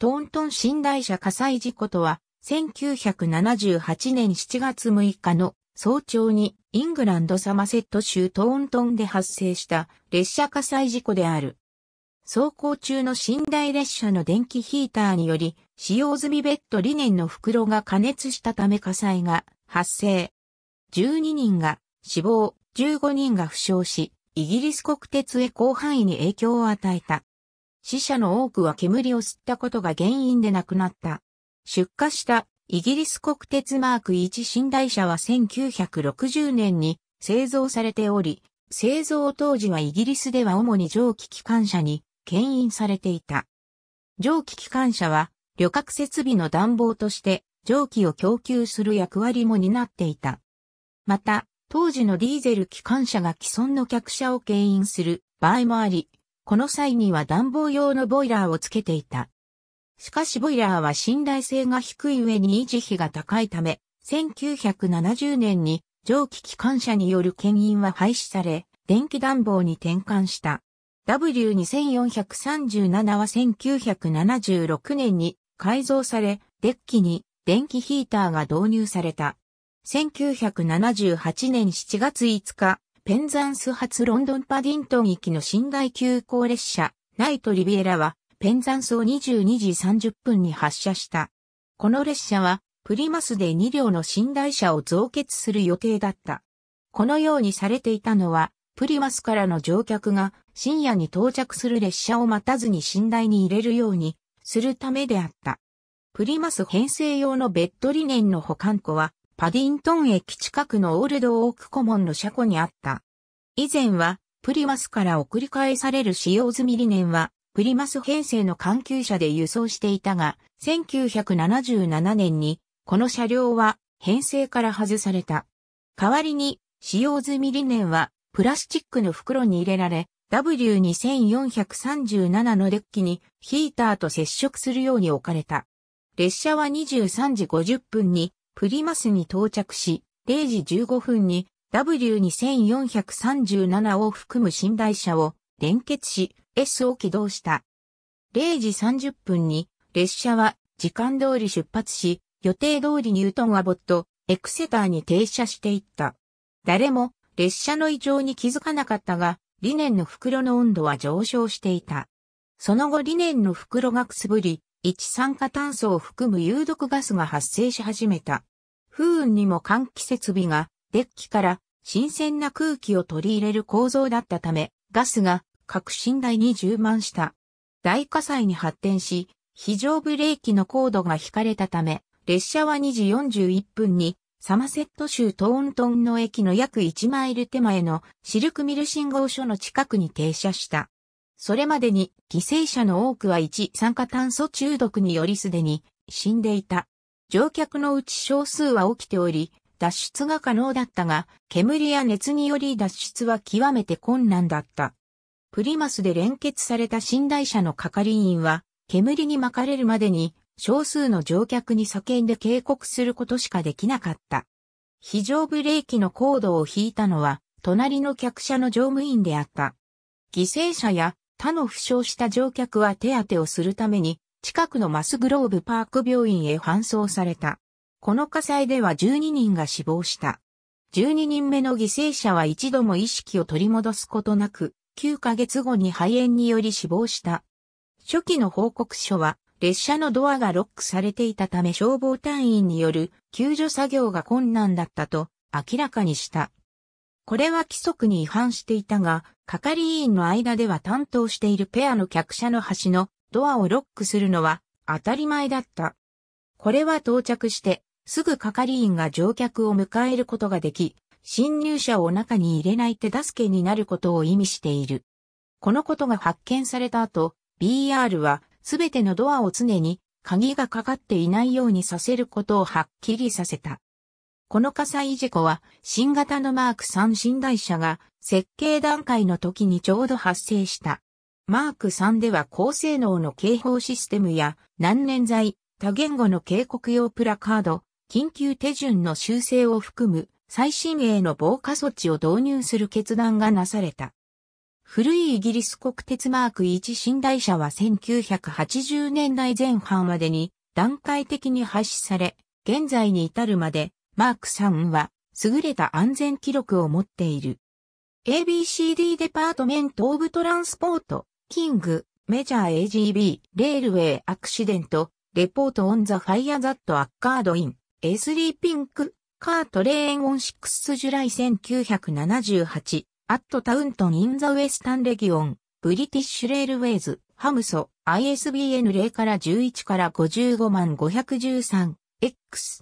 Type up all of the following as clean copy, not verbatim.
トントン寝台車火災事故とは、1978年7月6日の早朝にイングランドサマセット州トーントンで発生した列車火災事故である。走行中の寝台列車の電気ヒーターにより使用済みベッドリネンの袋が加熱したため火災が発生。12人が死亡、15人が負傷し、イギリス国鉄へ広範囲に影響を与えた。死者の多くは煙を吸ったことが原因で亡くなった。出火したイギリス国鉄マーク1寝台車は1960年に製造されており、製造当時はイギリスでは主に蒸気機関車に牽引されていた。蒸気機関車は旅客設備の暖房として蒸気を供給する役割も担っていた。また、当時のディーゼル機関車が既存の客車を牽引する場合もあり、この際には暖房用のボイラーをつけていた。しかしボイラーは信頼性が低い上に維持費が高いため、1970年に蒸気機関車による牽引は廃止され、電気暖房に転換した。W2437 は1976年に改造され、デッキに電気ヒーターが導入された。1978年7月5日、ペンザンス発ロンドンパディントン行きの寝台急行列車、ナイトリビエラは、ペンザンスを22時30分に発車した。この列車はプリマスで2両の寝台車を増結する予定だった。このようにされていたのは、プリマスからの乗客が深夜に到着する列車を待たずに寝台に入れるようにするためであった。プリマス編成用のベッドリネンの保管庫はパディントン駅近くのオールドオークコモンの車庫にあった。以前はプリマスから送り返される使用済みリネンはプリマス編成の環球車で輸送していたが、1977年にこの車両は編成から外された。代わりに使用済みリネンはプラスチックの袋に入れられ、W2437 のデッキにヒーターと接触するように置かれた。列車は23時50分にプリマスに到着し、0時15分に W2437 を含む寝台車を連結し、S を起動した。0時30分に列車は時間通り出発し、予定通りニュートンアボット、エクセターに停車していった。誰も列車の異常に気づかなかったが、リネンの袋の温度は上昇していた。その後リネンの袋がくすぶり、一酸化炭素を含む有毒ガスが発生し始めた。不運にも換気設備がデッキから新鮮な空気を取り入れる構造だったため、ガスが各寝台に充満した。大火災に発展し、非常ブレーキのコードが引かれたため、列車は2時41分に、サマセット州トーントンの駅の約1マイル手前のシルクミル信号所の近くに停車した。それまでに犠牲者の多くは一酸化炭素中毒によりすでに死んでいた。乗客のうち少数は起きており、脱出が可能だったが、煙や熱により脱出は極めて困難だった。プリマスで連結された寝台車の係員は、煙に巻かれるまでに、少数の乗客に叫んで警告することしかできなかった。非常ブレーキのコードを引いたのは、隣の客車の乗務員であった。犠牲者や他の負傷した乗客は手当てをするために、近くのマスグローブパーク病院へ搬送された。この火災では12人が死亡した。12人目の犠牲者は一度も意識を取り戻すことなく、9ヶ月後に肺炎により死亡した。初期の報告書は、列車のドアがロックされていたため消防隊員による救助作業が困難だったと明らかにした。これは規則に違反していたが、係員の間では担当しているペアの客車の端のドアをロックするのは当たり前だった。これは到着して、すぐ係員が乗客を迎えることができ、侵入者を中に入れない手助けになることを意味している。このことが発見された後、BR はすべてのドアを常に鍵がかかっていないようにさせることをはっきりさせた。この火災事故は新型のマーク3寝台車が設計段階の時にちょうど発生した。マーク3では高性能の警報システムや難燃剤、多言語の警告用プラカード、緊急手順の修正を含む最新鋭の防火措置を導入する決断がなされた。古いイギリス国鉄マーク1寝台車は1980年代前半までに段階的に廃止され、現在に至るまでマーク3は優れた安全記録を持っている。ABCD デパートメント・オブ・トランスポート、キング、メジャー AGB、レールウェイ・アクシデント、レポート・オン・ザ・ファイア・ザット・アッカード・イン、エスリー・ピンク、カート・レーン・オン・6ジュライ1978、アット・タウントン・イン・ザ・ウェスタン・レギオン、ブリティッシュ・レールウェイズ、ハムソ、ISBN 0から11から55513。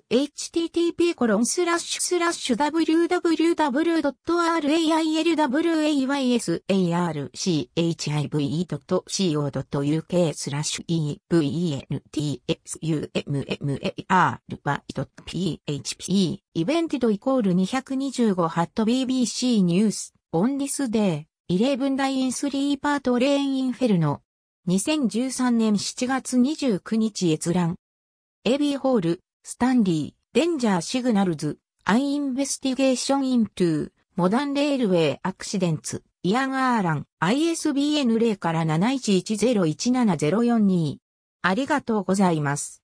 http://www.railwilwhichivy.co.uk/eventsummar/php イベンティド=225ハット BBC ニュースオンディスデイ11ダイン3パートレーンインフェルノ2013年7月29日閲覧 AB ホールスタンリー、デンジャーシグナルズ、アイインベスティゲーションイントゥ、モダンレールウェイアクシデンツ、イアン・アーラン、ISBN 0から7110170422。ありがとうございます。